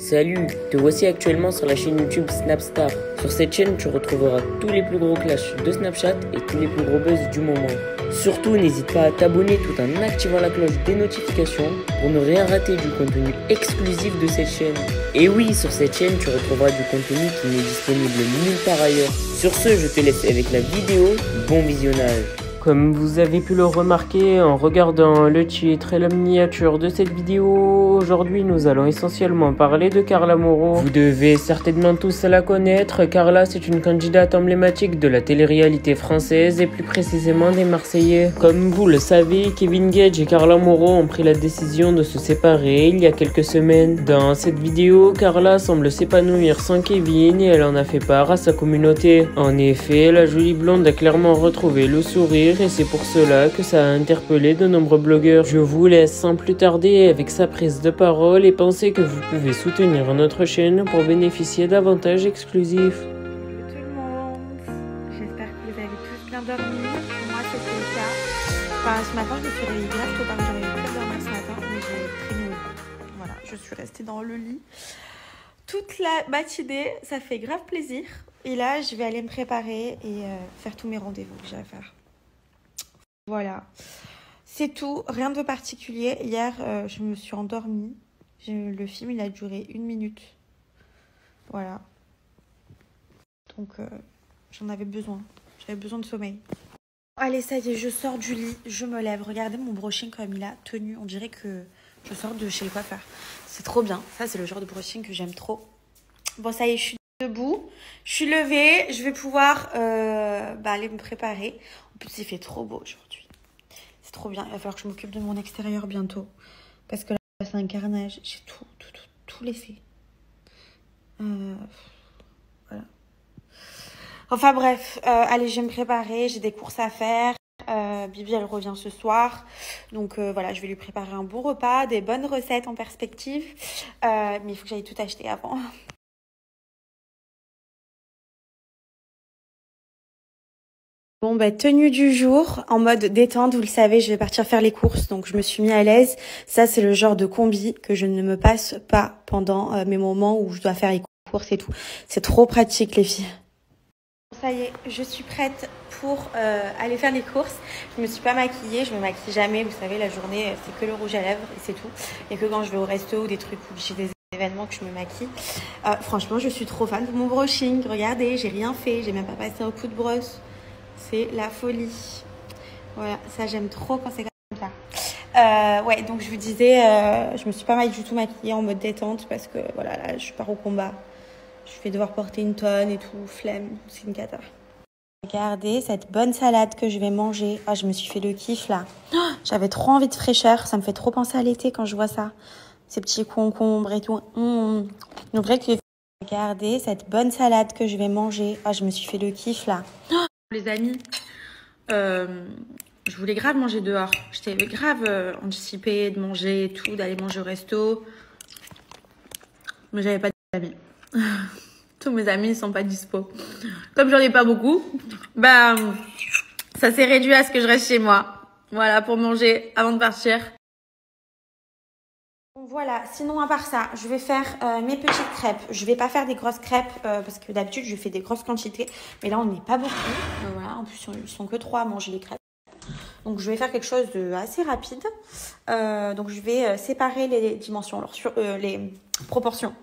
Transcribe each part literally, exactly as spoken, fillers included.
Salut, te voici actuellement sur la chaîne YouTube Snapstar. Sur cette chaîne, tu retrouveras tous les plus gros clashs de Snapchat et tous les plus gros buzz du moment. Surtout, n'hésite pas à t'abonner tout en activant la cloche des notifications pour ne rien rater du contenu exclusif de cette chaîne. Et oui, sur cette chaîne, tu retrouveras du contenu qui n'est disponible nulle part ailleurs. Sur ce, je te laisse avec la vidéo. Bon visionnage. Comme vous avez pu le remarquer en regardant le titre et la miniature de cette vidéo, aujourd'hui nous allons essentiellement parler de Carla Moreau. Vous devez certainement tous la connaître. Carla, c'est une candidate emblématique de la télé-réalité française et plus précisément des Marseillais. Comme vous le savez, Kevin Guedj et Carla Moreau ont pris la décision de se séparer il y a quelques semaines. Dans cette vidéo, Carla semble s'épanouir sans Kevin et elle en a fait part à sa communauté. En effet, la jolie blonde a clairement retrouvé le sourire et c'est pour cela que ça a interpellé de nombreux blogueurs. Je vous laisse sans plus tarder avec sa prise de parole et pensez que vous pouvez soutenir notre chaîne pour bénéficier d'avantages exclusifs. Salut tout le monde, j'espère que vous avez tous bien dormi. Moi c'était le cas. Enfin, ce matin je me suis réveillée grave tôt, parce que j'avais pas dormi ce matin, mais j'ai traîné. Voilà, je suis restée dans le lit toute la matinée, ça fait grave plaisir. Et là je vais aller me préparer et euh, faire tous mes rendez-vous que j'ai à faire. Voilà, c'est tout, rien de particulier. Hier, euh, je me suis endormie. Je, le film, il a duré une minute. Voilà. Donc, euh, j'en avais besoin. J'avais besoin de sommeil. Allez, ça y est, je sors du lit, je me lève. Regardez mon brushing comme il a tenu. On dirait que je sors de chez le coiffeur. C'est trop bien. Ça, c'est le genre de brushing que j'aime trop. Bon, ça y est, je suis debout. Je suis levée. Je vais pouvoir euh, bah, aller me préparer. En plus, il fait trop beau aujourd'hui. C'est trop bien, il va falloir que je m'occupe de mon extérieur bientôt. Parce que là, c'est un carnage. J'ai tout, tout, tout, tout laissé. Euh, voilà. Enfin bref, euh, allez, je vais me préparer. J'ai des courses à faire. Euh, Bibi, elle revient ce soir. Donc euh, voilà, je vais lui préparer un bon repas, des bonnes recettes en perspective. Euh, mais il faut que j'aille tout acheter avant. Bon bah tenue du jour, en mode détente, vous le savez, je vais partir faire les courses, donc je me suis mis à l'aise. Ça c'est le genre de combi que je ne me passe pas pendant euh, mes moments où je dois faire les courses et tout. C'est trop pratique les filles. Ça y est, je suis prête pour euh, aller faire les courses. Je me suis pas maquillée, je me maquille jamais, vous savez la journée c'est que le rouge à lèvres et c'est tout. Et que quand je vais au resto ou des trucs où j'ai des événements que je me maquille. Euh, franchement je suis trop fan de mon brushing, regardez, j'ai rien fait, j'ai même pas passé un coup de brosse. C'est la folie. Voilà, ça j'aime trop quand c'est comme ça. Euh, ouais, donc je vous disais, euh, je me suis pas mal du tout maquillée en mode détente parce que voilà, là je pars au combat. Je vais devoir porter une tonne et tout, flemme, c'est une cata. Regardez cette bonne salade que je vais manger. Ah, je me suis fait le kiff là. Oh, j'avais trop envie de fraîcheur, ça me fait trop penser à l'été quand je vois ça. Ces petits concombres et tout. Mmh. Donc, regardez cette bonne salade que je vais manger. Ah, oh, je me suis fait le kiff là. Oh, les amis, euh, je voulais grave manger dehors. J'étais grave euh, anticipée de manger et tout, d'aller manger au resto. Mais j'avais pas d'amis. Tous mes amis ne sont pas dispo. Comme j'en ai pas beaucoup, bah, ça s'est réduit à ce que je reste chez moi. Voilà, pour manger avant de partir. Voilà, sinon à part ça, je vais faire euh, mes petites crêpes. Je vais pas faire des grosses crêpes euh, parce que d'habitude je fais des grosses quantités. Mais là on n'est pas beaucoup. Euh, voilà, en plus ils sont que trois à manger les crêpes. Donc je vais faire quelque chose de assez rapide. Euh, donc je vais euh, séparer les dimensions, alors sur, euh, les proportions.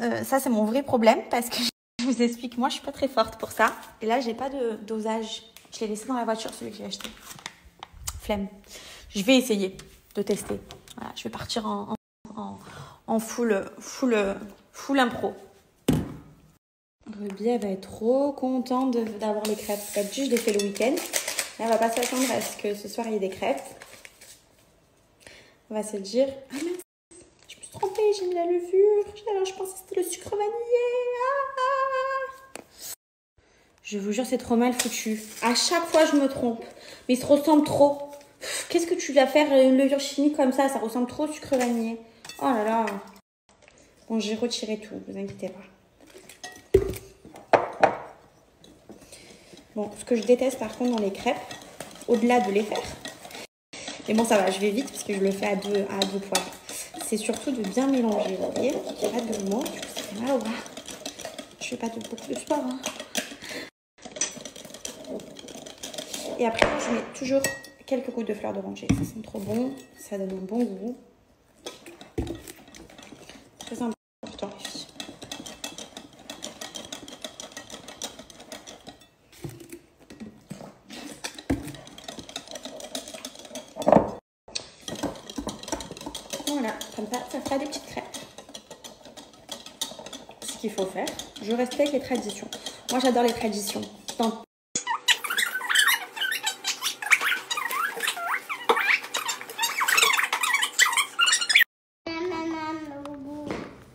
Euh, ça c'est mon vrai problème parce que je vous explique, moi je suis pas très forte pour ça. Et là j'ai pas de dosage. Je l'ai laissé dans la voiture celui que j'ai acheté. Flemme. Je vais essayer de tester. Voilà, je vais partir en, en, en full, full, full impro. Ruby, elle va être trop contente d'avoir les crêpes. D'habitude, je les fais le week-end. Là, elle va pas s'attendre à ce que ce soir, il y ait des crêpes. On va se dire, ah mince, je me suis trompée, j'ai mis la levure. Alors, je pensais que c'était le sucre vanillé. Ah, je vous jure, c'est trop mal foutu. À chaque fois, je me trompe. Mais ils se ressemblent trop. Qu'est-ce que tu vas faire une levure chimique comme ça? Ça ressemble trop au sucre vanillé. Oh là là. Bon, j'ai retiré tout, ne vous inquiétez pas. Bon, ce que je déteste par contre dans les crêpes, au-delà de les faire. Mais bon, ça va, je vais vite parce que je le fais à deux, à deux poils. C'est surtout de bien mélanger, vous voyez. fais pas de, beaucoup de sport. Hein. Et après, je mets toujours quelques gouttes de fleurs d'oranger. Ça sent trop bon, ça donne un bon goût. Très important. Voilà, comme ça, ça fera des petites crêpes. Ce qu'il faut faire, je respecte les traditions. Moi, j'adore les traditions. Dans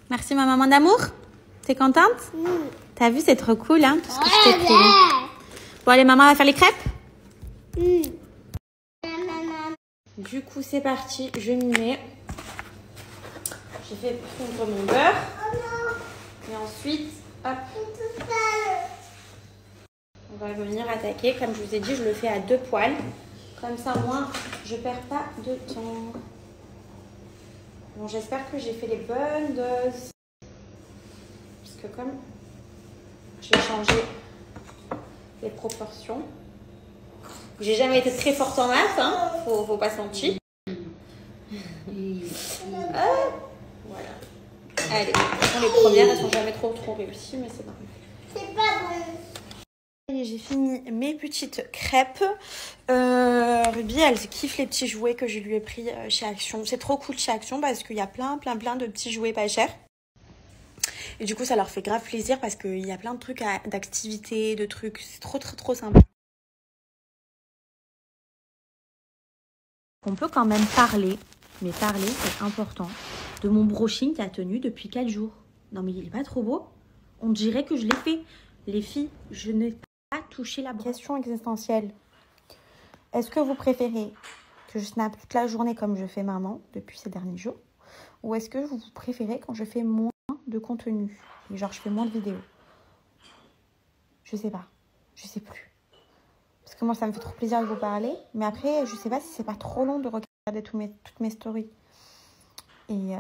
Merci ma maman d'amour, t'es contente? Oui. T'as vu, c'est trop cool hein, tout ce que je t'ai pris. Bon allez maman, on va faire les crêpes? Oui. Du coup c'est parti, je m'y mets. J'ai fait fondre mon beurre. Et ensuite, hop. On va venir attaquer, comme je vous ai dit, je le fais à deux poils. Comme ça au moins, je perds pas de temps. Bon, j'espère que j'ai fait les bonnes doses. Parce que comme j'ai changé les proportions, j'ai jamais été très forte en maths, hein. Faut, faut pas s'en mentir. Hop, voilà. Allez, les premières, elles sont jamais trop trop réussies, mais c'est pas bon. C'est pas bon. J'ai fini mes petites crêpes. Euh, Ruby, elle kiffe les petits jouets que je lui ai pris chez Action. C'est trop cool chez Action parce qu'il y a plein, plein, plein de petits jouets pas chers. Et du coup, ça leur fait grave plaisir parce qu'il y a plein de trucs d'activités, de trucs. C'est trop, trop, trop sympa. On peut quand même parler, mais parler, c'est important, de mon brushing qui a tenu depuis quatre jours. Non mais il est pas trop beau? On dirait que je l'ai fait. Les filles, je n'ai pas touché la brosse. Question existentielle. Est-ce que vous préférez que je snappe toute la journée comme je fais maman depuis ces derniers jours? Ou est-ce que vous préférez quand je fais moins de contenu? Et genre je fais moins de vidéos? Je sais pas. Je sais plus. Parce que moi ça me fait trop plaisir de vous parler. Mais après je sais pas si c'est pas trop long de regarder tout mes, toutes mes stories. Et euh,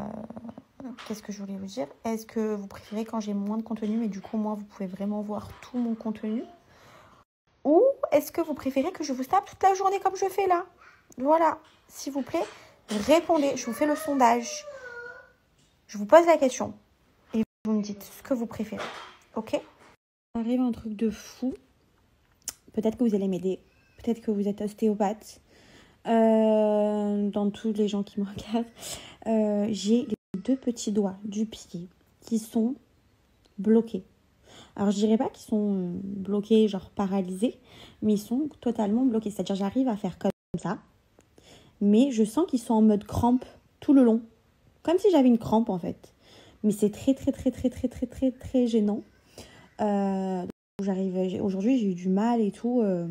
qu'est-ce que je voulais vous dire? Est-ce que vous préférez quand j'ai moins de contenu mais du coup moi vous pouvez vraiment voir tout mon contenu? Ou est-ce que vous préférez que je vous tape toute la journée comme je fais là? Voilà, s'il vous plaît, répondez. Je vous fais le sondage. Je vous pose la question. Et vous me dites ce que vous préférez. Ok? Ça arrive un truc de fou. Peut-être que vous allez m'aider. Peut-être que vous êtes ostéopathe. Euh, dans tous les gens qui me regardent. Euh, j'ai les deux petits doigts du pied qui sont bloqués. Alors, je dirais pas qu'ils sont bloqués, genre paralysés, mais ils sont totalement bloqués. C'est-à-dire, j'arrive à faire comme ça, mais je sens qu'ils sont en mode crampe tout le long. Comme si j'avais une crampe, en fait. Mais c'est très, très, très, très, très, très, très, très gênant. Euh, j'arrive, aujourd'hui, j'ai eu du mal et tout euh,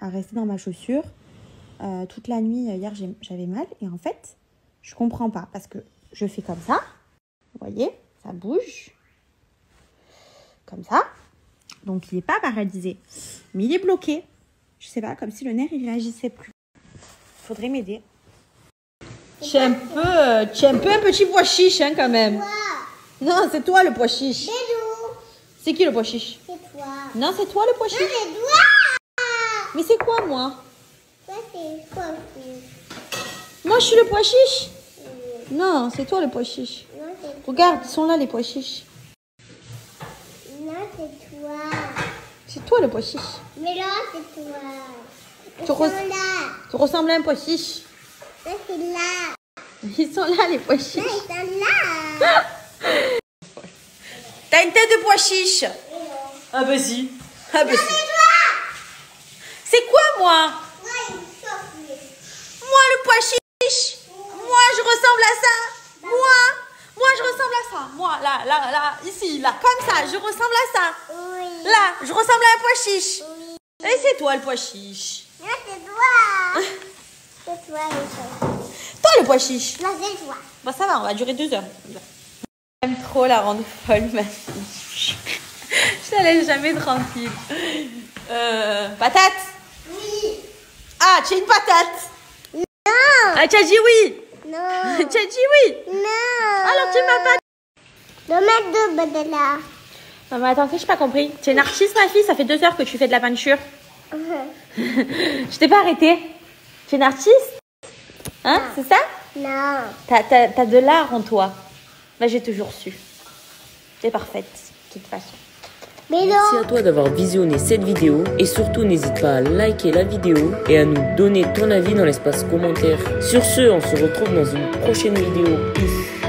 à rester dans ma chaussure. Euh, toute la nuit, hier, j'avais mal. Et en fait, je comprends pas parce que je fais comme ça. Vous voyez, ça bouge. Comme ça. Donc, il n'est pas paralysé. Mais il est bloqué. Je sais pas, comme si le nerf, il réagissait plus. Il faudrait m'aider. Je suis un peu euh, un peu un petit pois chiche, hein, quand même. Toi. Non, c'est toi, le pois chiche. C'est qui, le pois chiche? C'est toi. Non, c'est toi, le pois chiche. Non, c'est toi. Mais c'est quoi, moi? Toi, c'est quoi? Moi, je suis le pois chiche. Mmh. Non, c'est toi, le pois chiche. Non, regarde, ils sont là, les pois chiches. C'est toi. C'est toi le pois chiche. Mais là, c'est toi. Ils tu, res... là. tu ressembles à un pois chiche. Là, c'est là. Ils sont là, les pois chiches. Là, ils sont là. T'as une tête de pois chiche. Ouais. Ah, bah si. Ah, bah si. C'est quoi, moi? Ouais, moi, le pois chiche. Ouais. Moi, je ressemble à ça. Bah. Moi. Moi, je ressemble à ça. Moi, là, là, là, ici, là, comme ça, je ressemble à ça. Oui. Là, je ressemble à un pois chiche. Oui. Et c'est toi, le pois chiche. Là, c'est toi. C'est toi, le pois chiche. Toi, le pois chiche. Là, c'est toi. Bon, ça va, on va durer deux heures. J'aime trop la rendre folle, ma fille. Je la laisse jamais tranquille. Euh, patate. Oui. Ah, tu es une patate. Non. Ah, tu as dit oui. Non. Tu as dit oui. Non. Alors tu m'as pas... Dommage de badala. Non mais attends, j'ai pas compris. Tu es une artiste ma fille, ça fait deux heures que tu fais de la peinture. Je t'ai pas arrêtée. Tu es une artiste? Hein, c'est ça? Non. T'as, t'as de l'art en toi. Bah j'ai toujours su. T'es parfaite, de toute façon. Mais non. Merci à toi d'avoir visionné cette vidéo et surtout n'hésite pas à liker la vidéo et à nous donner ton avis dans l'espace commentaire. Sur ce, on se retrouve dans une prochaine vidéo. Peace.